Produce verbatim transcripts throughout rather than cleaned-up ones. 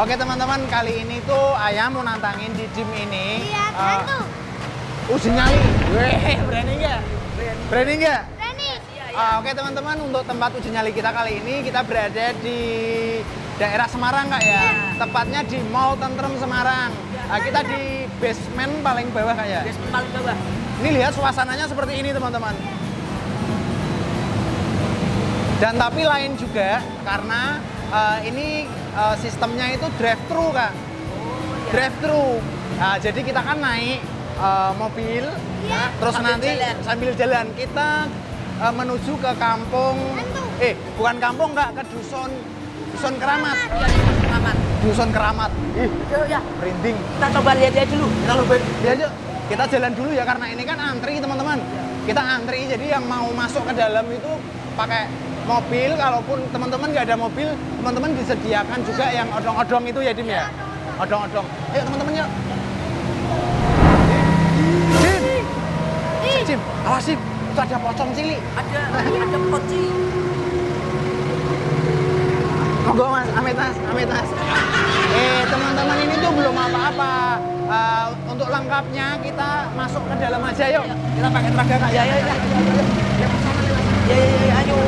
Oke teman-teman, kali ini tuh ayah mau nantangin di gym ini. Iya, uh, tuh. Uji nyali. Weh, berani nggak? Berani nggak? Berani. Uh, Oke teman-teman, untuk tempat uji nyali kita kali ini, kita berada di daerah Semarang, Kak, ya? Iya. Tepatnya di Mall Tentrem Semarang. Iya. Nah, kita di basement paling bawah, Kak, ya? Basement paling bawah. Ini lihat suasananya seperti ini, teman-teman. Dan tapi lain juga, karena uh, ini... Uh, sistemnya itu drive-thru, Kak. Oh, iya. Drive-thru. Nah, jadi kita kan naik uh, mobil, yeah. nah, terus sambil nanti jalan. sambil jalan kita uh, menuju ke kampung. Tentu. Eh, bukan kampung, Kak, ke dusun dusun Keramat. Ya, dusun Keramat. Dusun Keramat. Ih, ya. Merinding. Kita coba lihat aja dulu. Kita coba lihat aja. Kita jalan dulu ya, karena ini kan antri, teman-teman. Ya. Kita antri, jadi yang mau masuk ke dalam itu pakai mobil, kalaupun teman-teman nggak ada mobil, teman-teman disediakan juga yang odong-odong itu ya, Dim, ya? Odong-odong. Ayo teman-teman, yuk. Dim! Dim! Dim! Awas, Dim! Itu ada pocong cili. Ada, ada pocong. Monggo, Mas. Amit, Mas. Amit, Mas. Eh, teman-teman ini tuh belum apa-apa. Uh, untuk lengkapnya, kita masuk ke dalam aja, yuk. Kita pakai teraga, Kak. Ya, ya, ya. Ya, ya, ya. Ayo.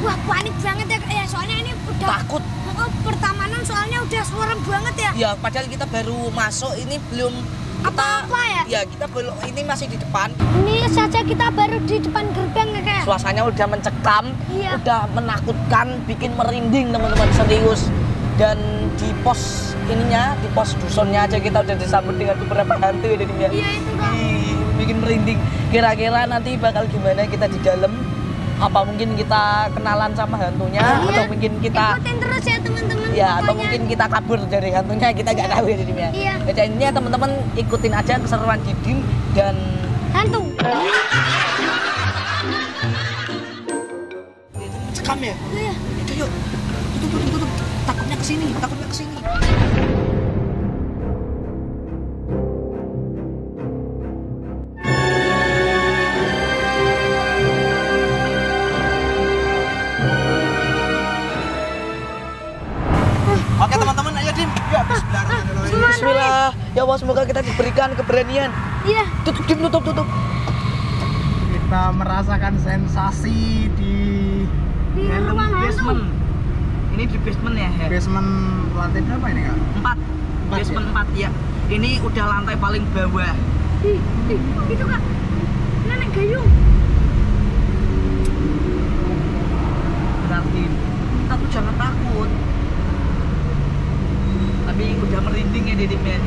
Wah, panik banget ya, ya soalnya ini udah takut. Oh, pertamanan soalnya udah suram banget ya. Iya, padahal kita baru masuk, ini belum apa-apa ya. Iya, kita belum, ini masih di depan. Ini saja kita baru di depan gerbang ya, Kak. Suasananya udah mencekam, iya. udah menakutkan, bikin merinding teman-teman, serius. Dan di pos ininya, di pos dusunnya aja kita udah disambut dengan beberapa hantu ya, Dim, ya. Iya, itu Kak. Bikin merinding. Kira-kira nanti bakal gimana kita di dalam? Apa mungkin kita kenalan sama hantunya, iya, atau mungkin kita ikutin terus ya teman-teman. Ya, atau mungkin kita kabur dari hantunya, kita nggak tahu ya, Dim, ya. Iya. Jadi intinya teman-teman ikutin aja keseruan Dim dan hantu. Cekam ya? Iya. Itu yuk. Tutup, tutup, tutup. Takutnya ke sini, takutnya ke sini. Oke teman-teman, ayo Dim. Ya, bismillah. Bismillah. Ya Allah, semoga kita diberikan keberanian. Iya. Tutup, Dim, tutup, tutup. Kita merasakan sensasi di... Di ruang basement. Ini di basement ya, ya? Basement lantai berapa ini, Kak? Empat. Empat basement ya? Empat, ya. Ini udah lantai paling bawah. Ih, ih, itu, Kak. Nenek gayung. Berarti kita tuh jangan takut. Tapi udah merinding ya, Dim, ya.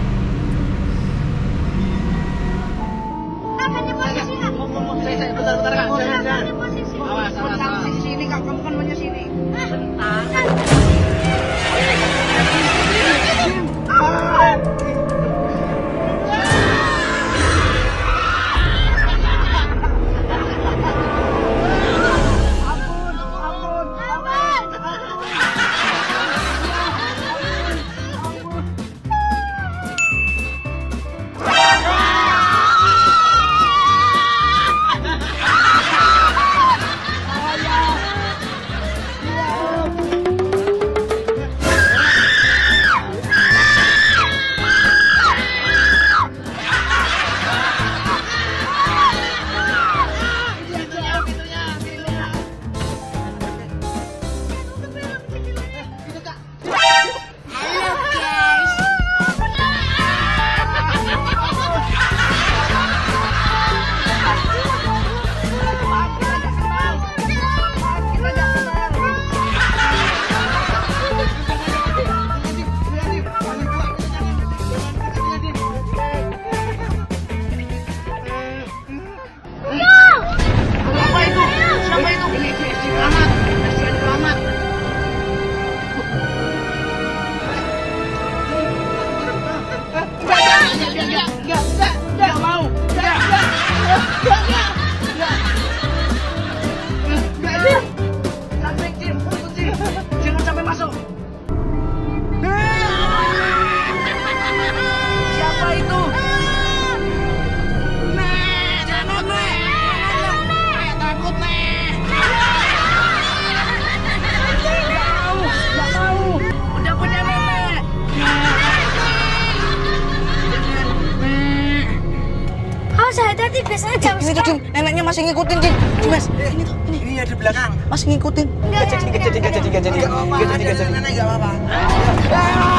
di situ, Din. Neneknya masih ngikutin, Din. Mas, ini tuh, ini. Ini ada belakang. Masih ngikutin. Enggak jadi, enggak jadi, enggak jadi, enggak jadi. Enggak jadi, enggak jadi. Nenek enggak apa-apa. Enggak mau.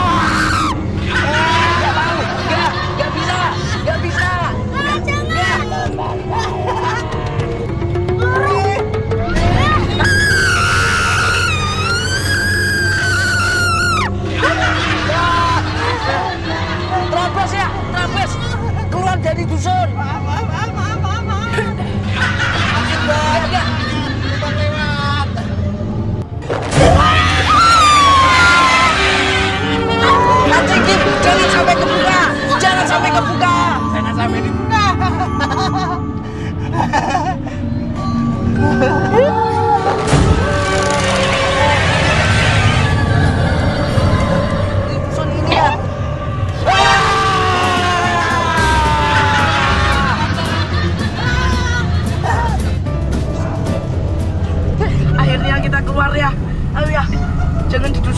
Enggak, enggak bisa. Enggak bisa. Ah, jangan. Terapes ya, terapes. Keluar dari dusun. Maaf, maaf, maaf, maaf, maaf, maaf. Sakit banget. Lupa lewat. Nanti jangan sampai kebuka. Jangan sampai kebuka. Jangan sampai dibuka.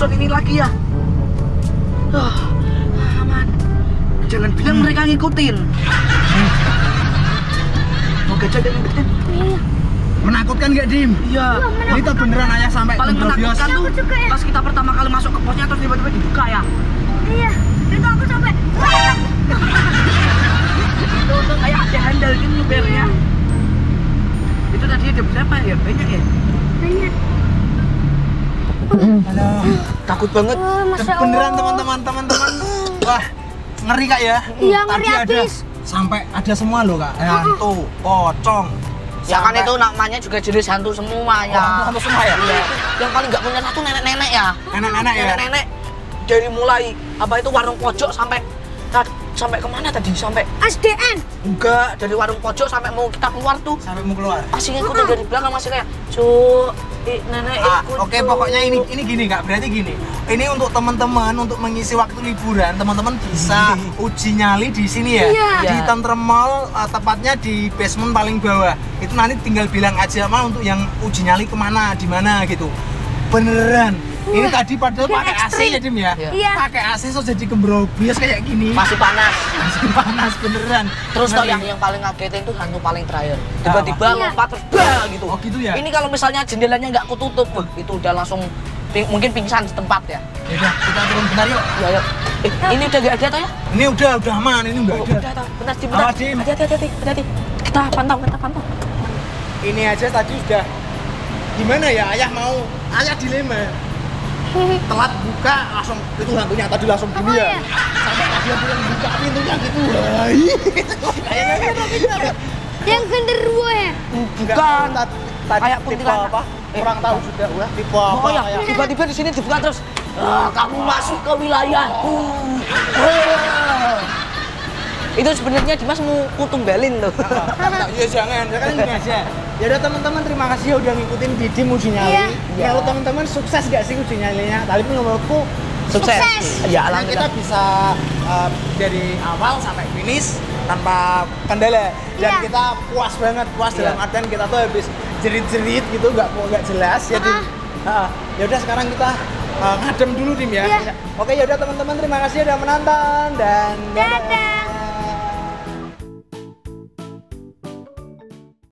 Ini lagi ya. Oh, aman. Jangan bilang mereka ngikutin. Mau gajah yang ngikutin? Menakutkan gak, Dim? Iya. Ini tuh beneran ayah sampai paling menakutkan tuh ya. Pas kita pertama kali masuk ke posnya terus tiba-tiba dibuka ya. Iya. Itu aku sampai. Itu tuh kayak ada handal gitu bernya. Itu tadi ada berapa ya? Banyak ya? Banyak. Halo. Takut banget. Oh, beneran teman-teman, teman-teman. Wah, ngeri Kak ya. Iya, ngeri habis. Sampai ada semua loh Kak. Hantu, pocong. Ya kan itu namanya juga jenis hantu semua ya. Oh, hantu semua ya? Iya. Yang paling nggak punya satu nenek-nenek ya. Nenek-nenek ya. Nenek-nenek dari mulai apa itu warung pojok sampai sampai kemana tadi? Sampai S D N. Enggak, dari warung pojok sampai mau kita keluar tuh. Sampai mau keluar. Masih ngikutin dari belakang masih kayak, "Cuk, nenek ah, ikut." Oke, okay, pokoknya ini ini gini Kak, berarti gini. Ini untuk teman-teman untuk mengisi waktu liburan, teman-teman bisa uji nyali di sini ya. Iya. Di Tentrem Mall, tepatnya di basement paling bawah. Itu nanti tinggal bilang aja sama untuk yang uji nyali kemana, di mana gitu. Beneran. Wah. Ini tadi padahal pakai A C ya, Dim ya. Iya. Pakai A C so jadi kembrobias kayak gini. Masih panas. Masih panas beneran. Terus kalau yang yang paling ngagetin itu hantu paling terakhir. Tiba-tiba nah, lompat terus bah gitu. Oh gitu ya. Ini kalau misalnya jendelanya nggak kututup, wah, itu udah langsung ping, mungkin pingsan di tempat ya. Ya udah, kita turun bentar yuk. Ya yuk. Eh, nah. Ini udah gak ada toh ya? Ini udah udah aman, ini udah oh, ada. Udah toh. Bentar, Dim. Hati-hati, hati-hati. Kita pantau, kita pantau. Ini aja tadi udah gimana ya? Ayah mau ayah dilema. Telat buka langsung itu hantunya tadi langsung gini ya. Sampai tadi yang bilang buka pintunya gitu. Yang genderuwo ya? Bukan. Kayak kuntilanak apa? Kurang tahu juga udah tipe apa ya. Tiba-tiba di sini dibuka terus. Kamu masuk ke wilayahku. Itu sebenarnya Dimas mau kutumbalin tuh. Iya jangan, jangan ini aja. Ya udah teman-teman, terima kasih ya udah ngikutin Didim uji nyali. Iya. Kalau ya, teman-teman sukses gak sih uji nyalinya? Tapi menurutku sukses. sukses. Ya, nah, kita bisa uh, dari awal sampai finish tanpa kendala. Dan ya, kita puas banget, puas ya, dalam artian kita tuh habis jerit-jerit gitu, nggak nggak jelas. Ya uh -huh. Ya udah sekarang kita uh, ngadem dulu Dim ya. ya. Oke ya udah teman-teman, terima kasih udah menonton dan dadah. Dadah.